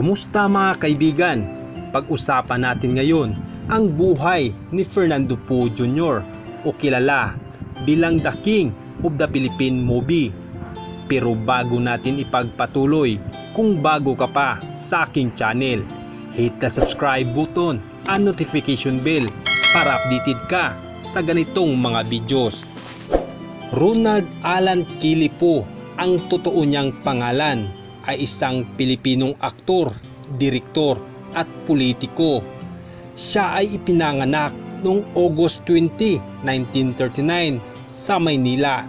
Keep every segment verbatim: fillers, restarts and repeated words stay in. Kumusta mga kaibigan? Pag-usapan natin ngayon ang buhay ni Fernando Poe Junior o kilala bilang The King of the Philippine Movie. Pero bago natin ipagpatuloy, kung bago ka pa sa aking channel, hit the subscribe button at notification bell para updated ka sa ganitong mga videos. Ronald Alan Kelly po ang totoo niyang pangalan, ay isang Pilipinong aktor, direktor at politiko. Siya ay ipinanganak noong August twentieth, nineteen thirty-nine sa Maynila.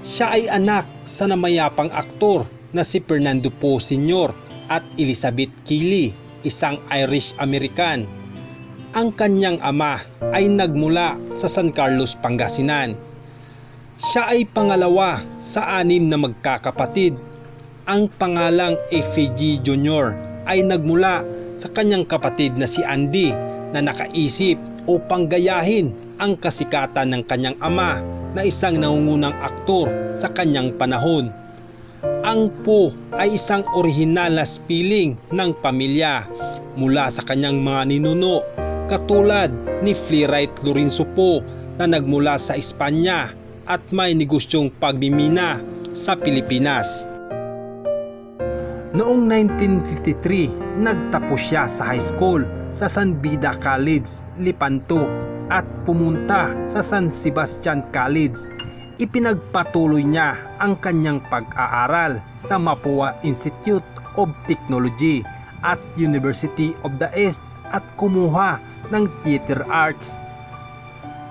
Siya ay anak sa namayapang aktor na si Fernando Poe Senior at Elizabeth Kelly, isang Irish-American. Ang kanyang ama ay nagmula sa San Carlos, Pangasinan. Siya ay pangalawa sa anim na magkakapatid. Ang pangalang F P J Junior ay nagmula sa kanyang kapatid na si Andy na nakaisip o panggayahin ang kasikatan ng kanyang ama na isang nangungunang aktor sa kanyang panahon. Ang Po ay isang orihinal na spelling ng pamilya mula sa kanyang mga ninuno katulad ni Fleerite Lorenzo Po na nagmula sa Espanya at may negosyong pagmimina sa Pilipinas. Noong nineteen fifty-three, nagtapos siya sa high school sa San Bida College, Lipanto at pumunta sa San Sebastian College. Ipinagpatuloy niya ang kanyang pag-aaral sa Mapua Institute of Technology at University of the East at kumuha ng theater arts.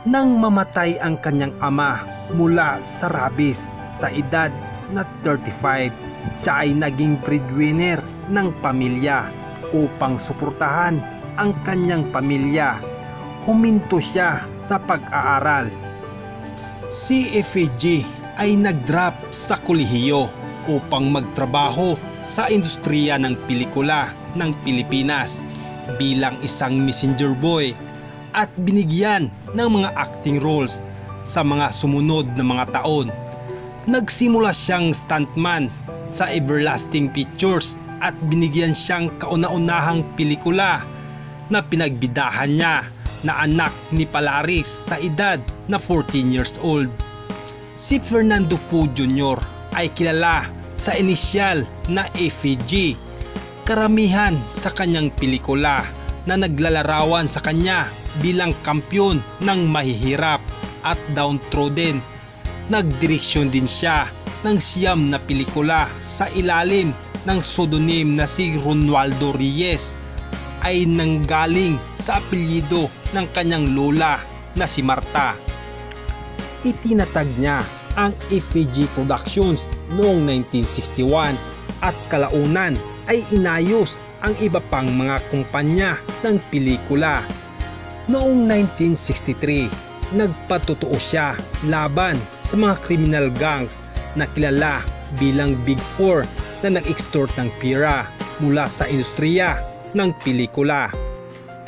Nang mamatay ang kanyang ama mula sa rabies sa edad na thirty-five, siya ay naging breadwinner ng pamilya upang suportahan ang kanyang pamilya. Huminto siya sa pag-aaral. Si F A G ay nag-drop sa kolehiyo upang magtrabaho sa industriya ng pelikula ng Pilipinas bilang isang messenger boy at binigyan ng mga acting roles sa mga sumunod na mga taon. Nagsimula siyang stuntman sa Everlasting Pictures at binigyan siyang kauna-unahang pelikula na pinagbidahan niya na anak ni Palaris sa edad na fourteen years old. Si Fernando Poe Junior ay kilala sa inisyal na F A G. Karamihan sa kanyang pelikula na naglalarawan sa kanya bilang kampyon ng mahihirap at downtrodden. Nagdireksyon din siya ng siyam na pelikula sa ilalim ng pseudonym na si Ronaldo Reyes ay nanggaling sa apelyido ng kanyang lola na si Marta. Itinatag niya ang F P J Productions noong nineteen sixty-one at kalaunan ay inayos ang iba pang mga kumpanya ng pelikula. Noong nineteen sixty-three, nagpatotoo siya laban sa mga criminal gangs na kilala bilang Big Four na nag-extort ng pira mula sa industriya ng pelikula.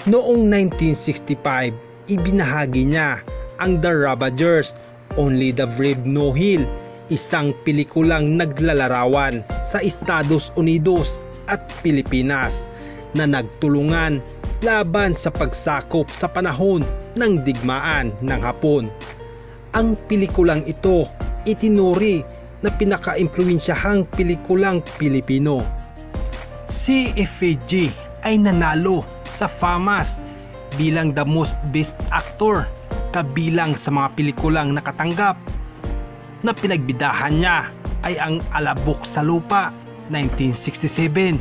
Noong nineteen sixty-five, ibinahagi niya ang The Ravagers, Only the Brave No Hill, isang pelikulang naglalarawan sa Estados Unidos at Pilipinas na nagtulungan laban sa pagsakop sa panahon ng digmaan ng Hapon. Ang pelikulang ito itinuri na pinaka-impluwensyahang pelikulang Pilipino. Si F A G ay nanalo sa FAMAS bilang the most best actor kabilang sa mga pelikulang nakatanggap na pinagbidahan niya ay ang Alabok sa Lupa nineteen sixty-seven,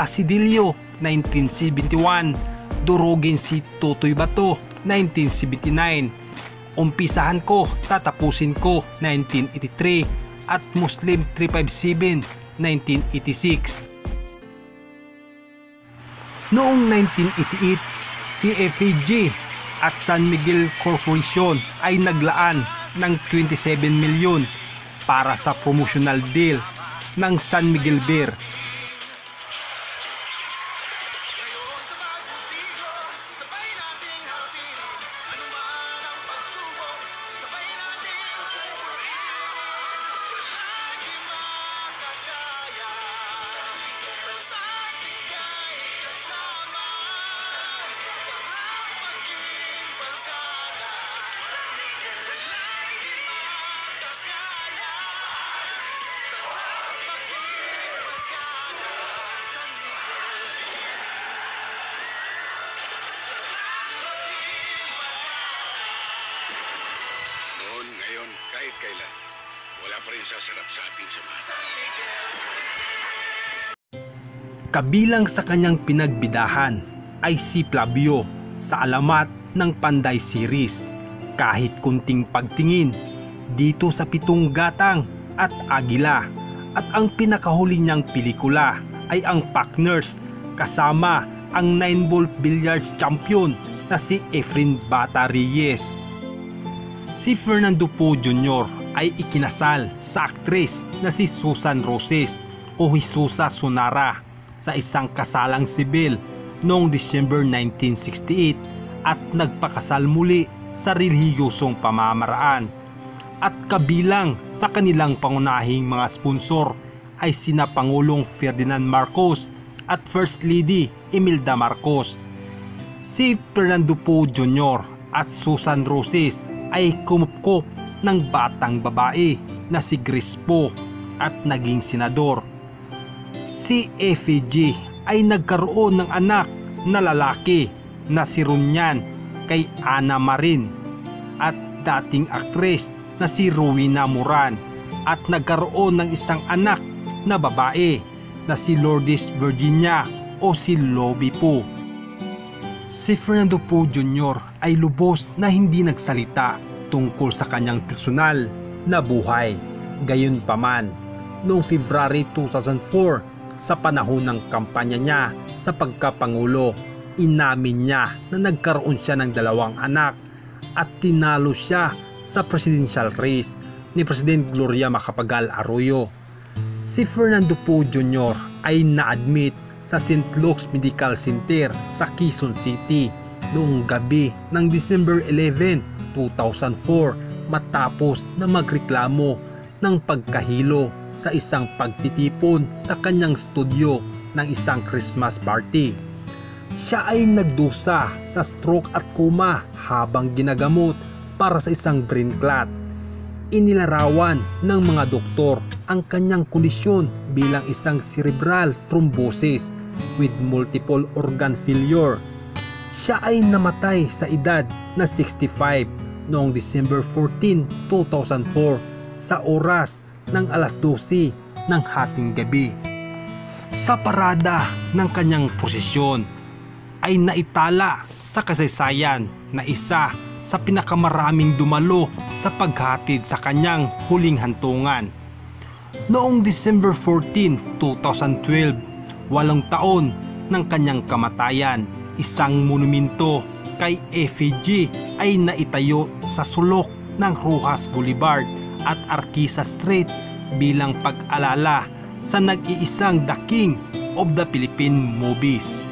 Asidilio nineteen seventy-one, Durugin si Totoy Bato nineteen seventy-nine, Umpisahan Ko, Tatapusin Ko nineteen eighty-three at Muslim three fifty-seven nineteen eighty-six. Noong nineteen eighty-eight, si F A G at San Miguel Corporation ay naglaan ng twenty-seven milyon para sa promotional deal ng San Miguel Beer. kailan, wala pa rin sasarap sa atin sa mga. Kabilang sa kanyang pinagbidahan ay si Flavio sa alamat ng Panday Series. Kahit kunting pagtingin dito sa Pitong Gatang at Agila, at ang pinakahuli niyang pelikula ay ang Partners kasama ang nine ball billiards champion na si Efren Bata-Riez. Si Fernando Poe Junior ay ikinasal sa aktres na si Susan Roces o Jesusa Sonora sa isang kasalang sibil noong December nineteen sixty-eight at nagpakasal muli sa relihiyosong pamamaraan. At kabilang sa kanilang pangunahing mga sponsor ay sina Pangulong Ferdinand Marcos at First Lady Imelda Marcos. Si Fernando Poe Junior at Susan Roces ay kumupkop ng batang babae na si Grace Poe at naging senador. Si F J ay nagkaroon ng anak na lalaki na si Runyan kay Ana Marin at dating aktres na si Rowena Moran, at nagkaroon ng isang anak na babae na si Lourdes Virginia o si Lobby Poe. Si Fernando Poe Junior ay lubos na hindi nagsalita tungkol sa kanyang personal na buhay. Gayunpaman, noong February two thousand four, sa panahon ng kampanya niya sa pagkapangulo, inamin niya na nagkaroon siya ng dalawang anak at tinalo siya sa presidential race ni President Gloria Macapagal Arroyo. Si Fernando Poe Junior ay na-admit sa Saint Luke's Medical Center sa Quezon City noong gabi ng December eleven, two thousand four matapos na magreklamo ng pagkahilo sa isang pagtitipon sa kanyang studio ng isang Christmas party. Siya ay nagdusa sa stroke at coma habang ginagamot para sa isang brain clot. Inilarawan ng mga doktor ang kanyang kondisyon bilang isang cerebral thrombosis with multiple organ failure. Siya ay namatay sa edad na sixty-five noong December fourteen, two thousand four sa oras ng alas dose ng hating gabi. Sa parada ng kanyang posisyon ay naitala sa kasaysayan na isa sa pinakamaraming dumalo sa paghatid sa kanyang huling hantungan. Noong December fourteen, two thousand twelve, walong taon ng kanyang kamatayan, isang monumento kay F J ay naitayo sa sulok ng Roxas Boulevard at Arquiza Street bilang pag-alala sa nag-iisang daking of the Philippine movies.